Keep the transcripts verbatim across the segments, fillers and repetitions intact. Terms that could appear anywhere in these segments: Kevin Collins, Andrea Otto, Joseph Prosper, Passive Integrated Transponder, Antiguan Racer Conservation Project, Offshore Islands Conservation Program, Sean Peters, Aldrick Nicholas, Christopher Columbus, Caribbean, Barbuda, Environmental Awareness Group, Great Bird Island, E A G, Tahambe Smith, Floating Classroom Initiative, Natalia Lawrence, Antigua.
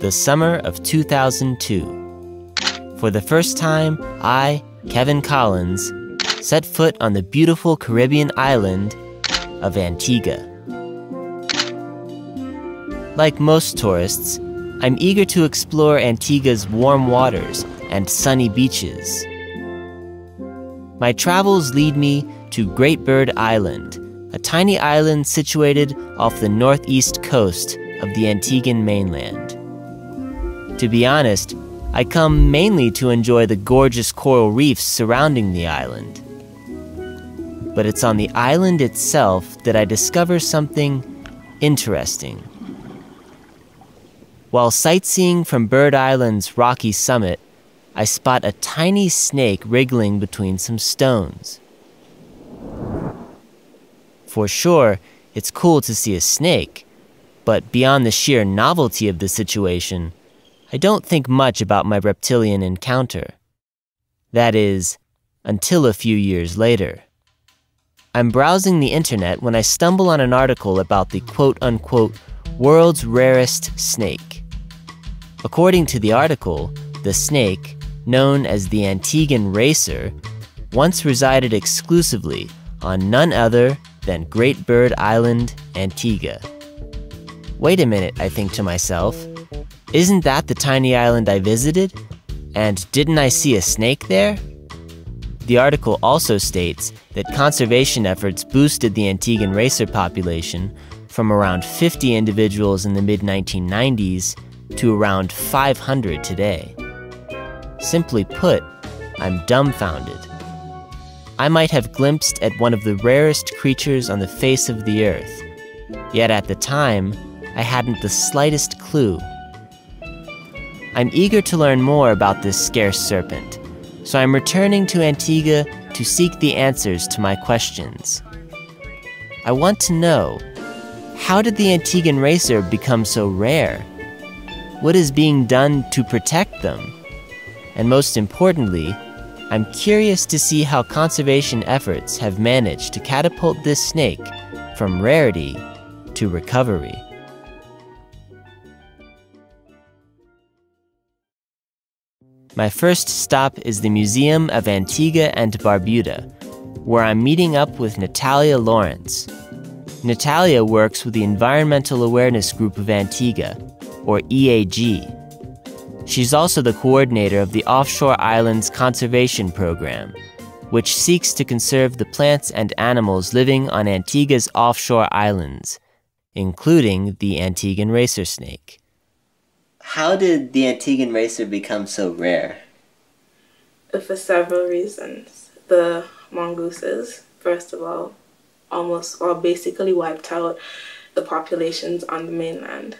The summer of two thousand two. For the first time, I, Kevin Collins, set foot on the beautiful Caribbean island of Antigua. Like most tourists, I'm eager to explore Antigua's warm waters and sunny beaches. My travels lead me to Great Bird Island, a tiny island situated off the northeast coast of the Antiguan mainland. To be honest, I come mainly to enjoy the gorgeous coral reefs surrounding the island. But it's on the island itself that I discover something interesting. While sightseeing from Bird Island's rocky summit, I spot a tiny snake wriggling between some stones. For sure, it's cool to see a snake, but beyond the sheer novelty of the situation, I don't think much about my reptilian encounter. That is, until a few years later. I'm browsing the internet when I stumble on an article about the quote-unquote world's rarest snake. According to the article, the snake, known as the Antiguan Racer, once resided exclusively on none other than Great Bird Island, Antigua. Wait a minute, I think to myself. Isn't that the tiny island I visited? And didn't I see a snake there? The article also states that conservation efforts boosted the Antiguan racer population from around fifty individuals in the mid nineteen nineties to around five hundred today. Simply put, I'm dumbfounded. I might have glimpsed at one of the rarest creatures on the face of the earth, yet at the time, I hadn't the slightest clue. I'm eager to learn more about this scarce serpent, so I'm returning to Antigua to seek the answers to my questions. I want to know, how did the Antiguan racer become so rare? What is being done to protect them? And most importantly, I'm curious to see how conservation efforts have managed to catapult this snake from rarity to recovery. My first stop is the Museum of Antigua and Barbuda, where I'm meeting up with Natalia Lawrence. Natalia works with the Environmental Awareness Group of Antigua, or E A G. She's also the coordinator of the Offshore Islands Conservation Program, which seeks to conserve the plants and animals living on Antigua's offshore islands, including the Antiguan racer snake. How did the Antiguan racer become so rare? For several reasons. The mongooses, first of all, almost or basically wiped out the populations on the mainland.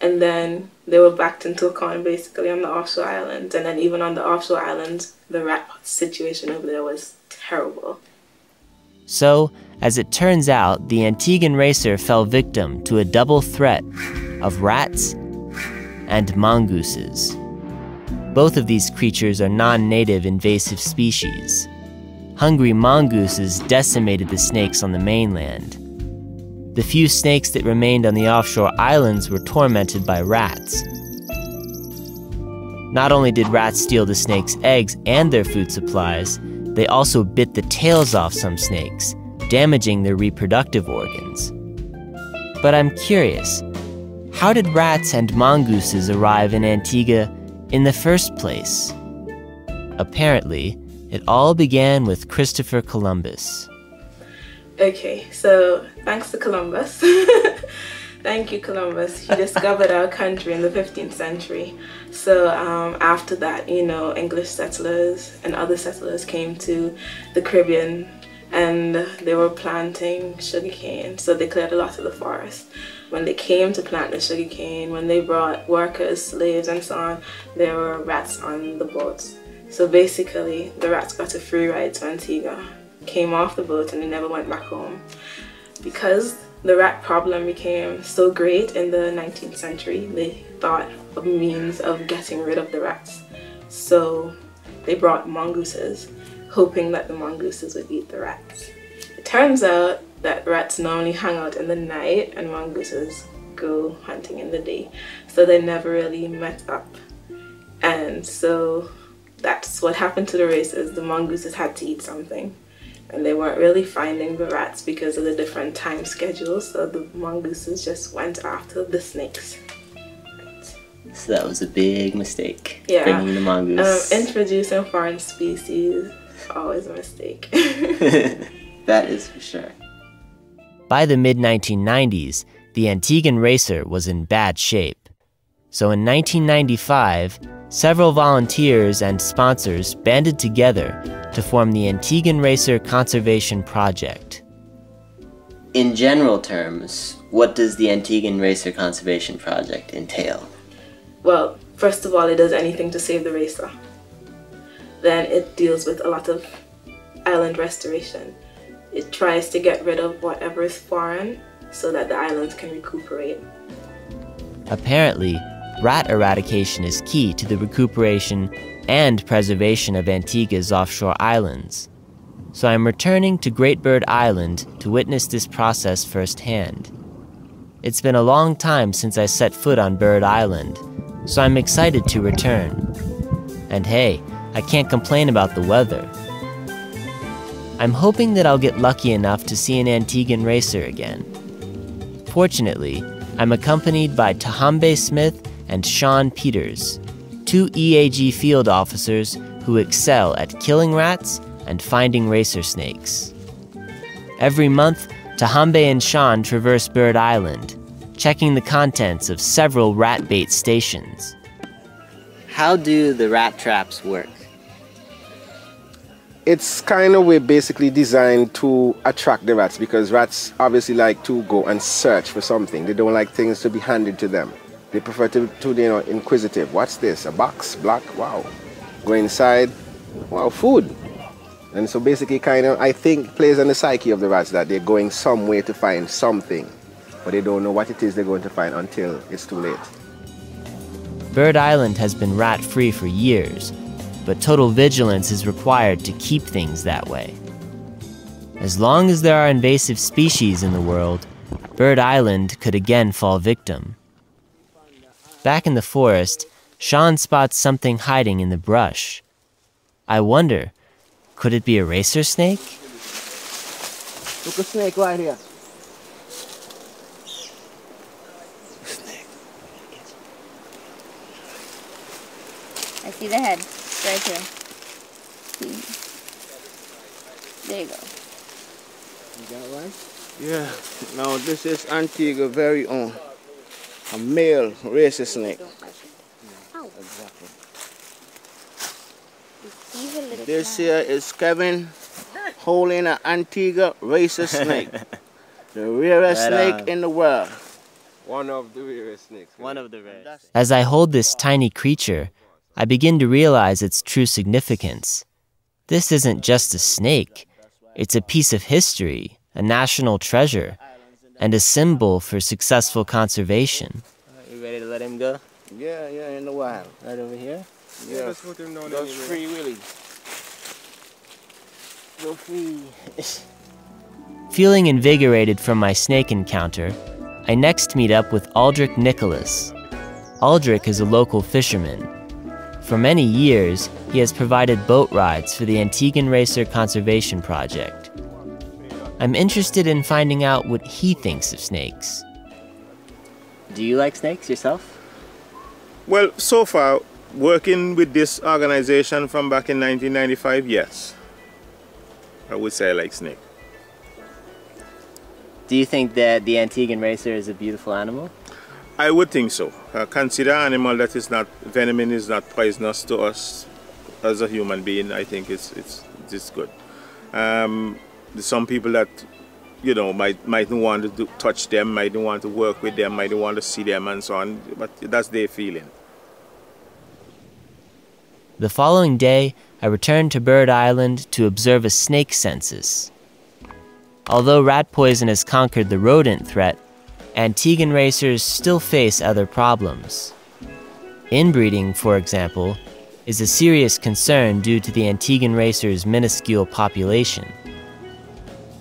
And then they were backed into a con basically on the offshore islands. And then even on the offshore islands, the rat situation over there was terrible. So, as it turns out, the Antiguan racer fell victim to a double threat of rats and mongooses. Both of these creatures are non-native invasive species. Hungry mongooses decimated the snakes on the mainland. The few snakes that remained on the offshore islands were tormented by rats. Not only did rats steal the snakes' eggs and their food supplies, they also bit the tails off some snakes, damaging their reproductive organs. But I'm curious, how did rats and mongooses arrive in Antigua in the first place? Apparently, it all began with Christopher Columbus. Okay, so thanks to Columbus. Thank you, Columbus. He discovered our country in the fifteenth century. So um, after that, you know, English settlers and other settlers came to the Caribbean and they were planting sugarcane, so they cleared a lot of the forest. When they came to plant the sugarcane, when they brought workers, slaves, and so on, there were rats on the boats. So basically, the rats got a free ride to Antigua, came off the boat, and they never went back home. Because the rat problem became so great in the nineteenth century, they thought of means of getting rid of the rats. So they brought mongooses, hoping that the mongooses would eat the rats. It turns out that rats normally hang out in the night and mongooses go hunting in the day, so they never really met up. And so that's what happened to the racers. The mongooses had to eat something, and they weren't really finding the rats because of the different time schedules, so the mongooses just went after the snakes. So that was a big mistake, yeah. Bringing the mongoose. Um, introducing foreign species, always a mistake. That is for sure. By the mid nineteen nineties, the Antiguan racer was in bad shape. So in nineteen ninety-five, several volunteers and sponsors banded together to form the Antiguan Racer Conservation Project. In general terms, what does the Antiguan Racer Conservation Project entail? Well, first of all, it does anything to save the racer. Then it deals with a lot of island restoration. It tries to get rid of whatever is foreign so that the islands can recuperate. Apparently, rat eradication is key to the recuperation and preservation of Antigua's offshore islands. So I'm returning to Great Bird Island to witness this process firsthand. It's been a long time since I set foot on Bird Island, so I'm excited to return. And hey, I can't complain about the weather. I'm hoping that I'll get lucky enough to see an Antiguan racer again. Fortunately, I'm accompanied by Tahambe Smith and Sean Peters, two E A G field officers who excel at killing rats and finding racer snakes. Every month, Tahambe and Sean traverse Bird Island, checking the contents of several rat bait stations. How do the rat traps work? It's kind of we're basically designed to attract the rats, because rats obviously like to go and search for something. They don't like things to be handed to them. They prefer to be, you know, inquisitive. What's this? A box? Black? Wow. Go inside. Wow, food. And so basically kind of, I think, plays on the psyche of the rats that they're going somewhere to find something, but they don't know what it is they're going to find until it's too late. Bird Island has been rat-free for years, but total vigilance is required to keep things that way. As long as there are invasive species in the world, Bird Island could again fall victim. Back in the forest, Sean spots something hiding in the brush. I wonder, could it be a racer snake? Look, a snake right here. I see the head, it's right here. See? There you go. You got it right? Yeah. Now this is Antigua very own, a male racer snake. Ow. Exactly. This here is Kevin holding an Antigua racer snake, the rarest right snake on. in the world. One of the rarest snakes. One of the rarest. As I hold this tiny creature, I begin to realize its true significance. This isn't just a snake. It's a piece of history, a national treasure, and a symbol for successful conservation. Right, you ready to let him go? Yeah, yeah, in the wild. Right over here? Yeah, yeah, let's put him down. Go free, Willie. Go free. Feeling invigorated from my snake encounter, I next meet up with Aldrick Nicholas. Aldrick is a local fisherman. For many years, he has provided boat rides for the Antiguan Racer Conservation Project. I'm interested in finding out what he thinks of snakes. Do you like snakes yourself? Well, so far, working with this organization from back in nineteen ninety-five, yes. I would say I like snakes. Do you think that the Antiguan racer is a beautiful animal? I would think so. Uh, consider an animal that is not venomous, is not poisonous to us as a human being. I think it's it's it's good. Um, some people that you know might might not want to do, touch them, might not want to work with them, might not want to see them, and so on. But that's their feeling. The following day, I returned to Bird Island to observe a snake census. Although rat poison has conquered the rodent threat, Antiguan racers still face other problems. Inbreeding, for example, is a serious concern due to the Antiguan racers' minuscule population.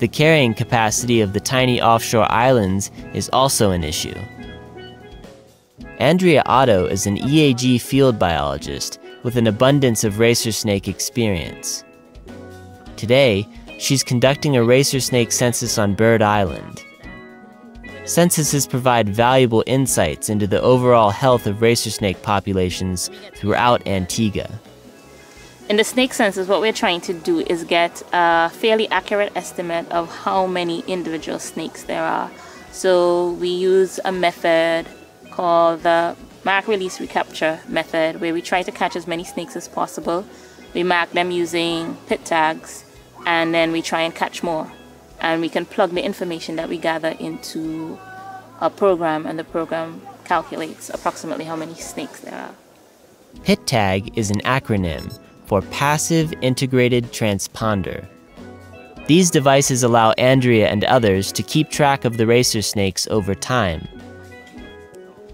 The carrying capacity of the tiny offshore islands is also an issue, Andrea Otto is an E A G field biologist with an abundance of racer snake experience. Today, she's conducting a racer snake census on Bird Island. Censuses provide valuable insights into the overall health of racer snake populations throughout Antigua. In the snake census, what we're trying to do is get a fairly accurate estimate of how many individual snakes there are. So we use a method called the mark, release, recapture method, where we try to catch as many snakes as possible. We mark them using pit tags, and then we try and catch more. And we can plug the information that we gather into a program, and the program calculates approximately how many snakes there are. Pit tag is an acronym for Passive Integrated Transponder. These devices allow Andrea and others to keep track of the racer snakes over time.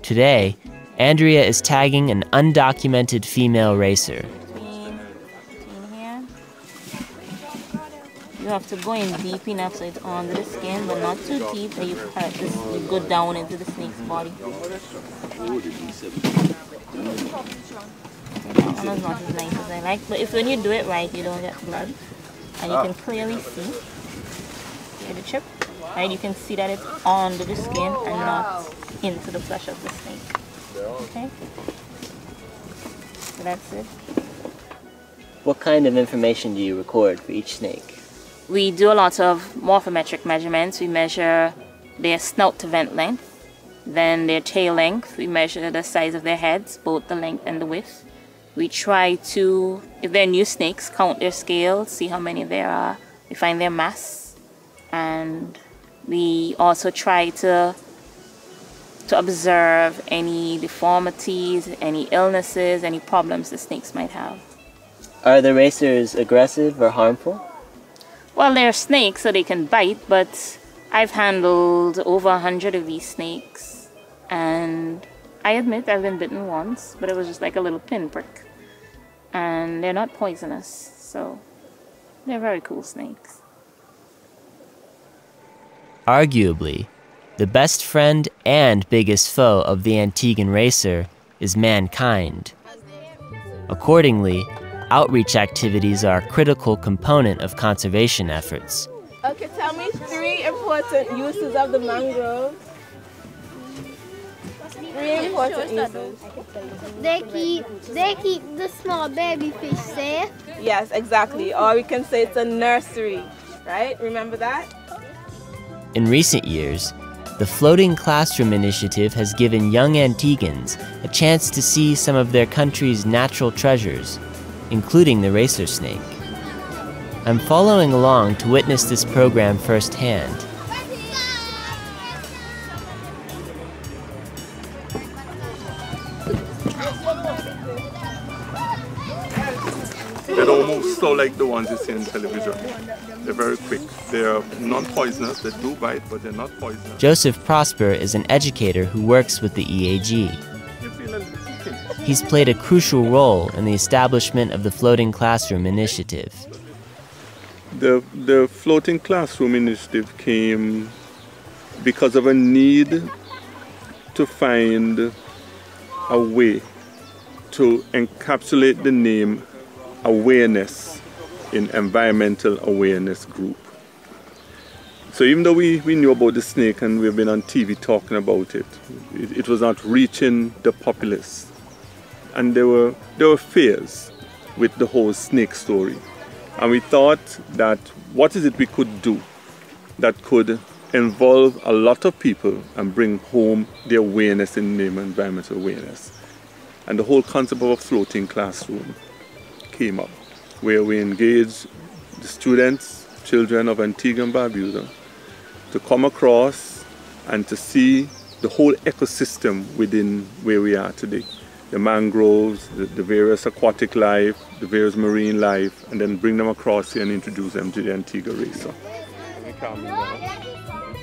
Today, Andrea is tagging an undocumented female racer. You have to go in deep enough so it's under the skin, but not too deep that you, uh, this, you go down into the snake's body. That one is not as nice as I like, but if when you do it right, you don't get blood. And you can clearly see, see the chip, right? You can see that it's under the skin and not into the flesh of the snake. Okay? So that's it. What kind of information do you record for each snake? We do a lot of morphometric measurements. We measure their snout to vent length, then their tail length. We measure the size of their heads, both the length and the width. We try to, if they're new snakes, count their scales, see how many there are. We find their mass. And we also try to, to observe any deformities, any illnesses, any problems the snakes might have. Are the racers aggressive or harmful? Well, they're snakes, so they can bite, but I've handled over a hundred of these snakes, and I admit I've been bitten once, but it was just like a little pinprick, and they're not poisonous, so they're very cool snakes. Arguably, the best friend and biggest foe of the Antiguan racer is mankind. Accordingly, outreach activities are a critical component of conservation efforts. Okay, tell me three important uses of the mangroves. Three important uses. They keep, they keep the small baby fish safe. Yes, exactly. Or we can say it's a nursery, right? Remember that? In recent years, the Floating Classroom Initiative has given young Antiguans a chance to see some of their country's natural treasures, including the racer snake. I'm following along to witness this program firsthand. They're almost so like the ones you see on television. They're very quick. They're non-poisonous. They do bite, but they're not poisonous. Joseph Prosper is an educator who works with the E A G. He's played a crucial role in the establishment of the Floating Classroom Initiative. The, the Floating Classroom Initiative came because of a need to find a way to encapsulate the name awareness in Environmental Awareness Group. So even though we, we knew about the snake and we've been on T V talking about it, it, it was not reaching the populace. And there were, there were fears with the whole snake story. And we thought that what is it we could do that could involve a lot of people and bring home the awareness in the name of environmental awareness. And the whole concept of a floating classroom came up, where we engaged the students, children of Antigua and Barbuda, to come across and to see the whole ecosystem within where we are today. The mangroves, the, the various aquatic life, the various marine life, and then bring them across here and introduce them to the Antigua racer.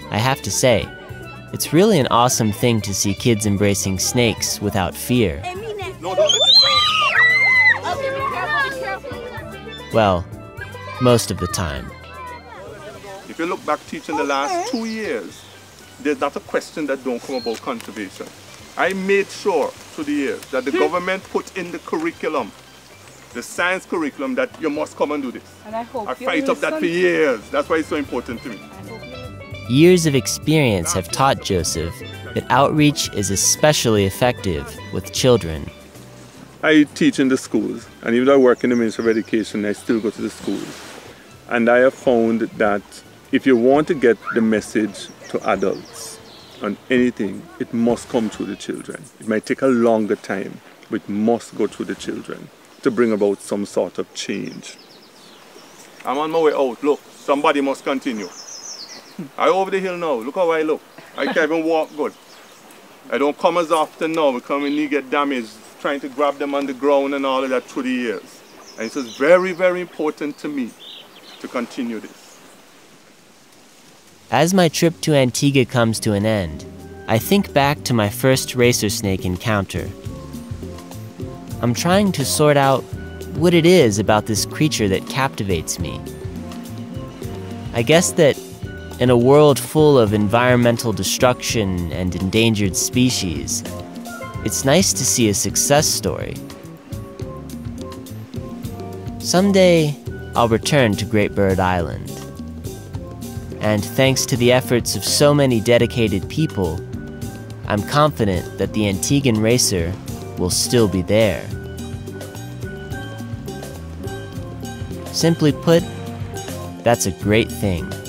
I have to say, it's really an awesome thing to see kids embracing snakes without fear. Well, most of the time. If you look back, teaching the last two years, there's not a question that don't come about conservation. I made sure through the years that the government put in the curriculum, the science curriculum, that you must come and do this. And I hope I fight up that for years. That's why it's so important to me. Years of experience have taught Joseph that outreach is especially effective with children. I teach in the schools, and even though I work in the Ministry of Education, I still go to the schools. And I have found that if you want to get the message to adults on anything, it must come through the children. It might take a longer time, but it must go through the children to bring about some sort of change. I'm on my way out. Look, somebody must continue. I'm over the hill now. Look how I look. I can't even walk good. I don't come as often now because my knee get damaged trying to grab them on the ground and all of that through the years. And it's just very, very important to me to continue this. As my trip to Antigua comes to an end, I think back to my first racer snake encounter. I'm trying to sort out what it is about this creature that captivates me. I guess that in a world full of environmental destruction and endangered species, it's nice to see a success story. Someday, I'll return to Great Bird Island. And thanks to the efforts of so many dedicated people, I'm confident that the Antiguan Racer will still be there. Simply put, that's a great thing.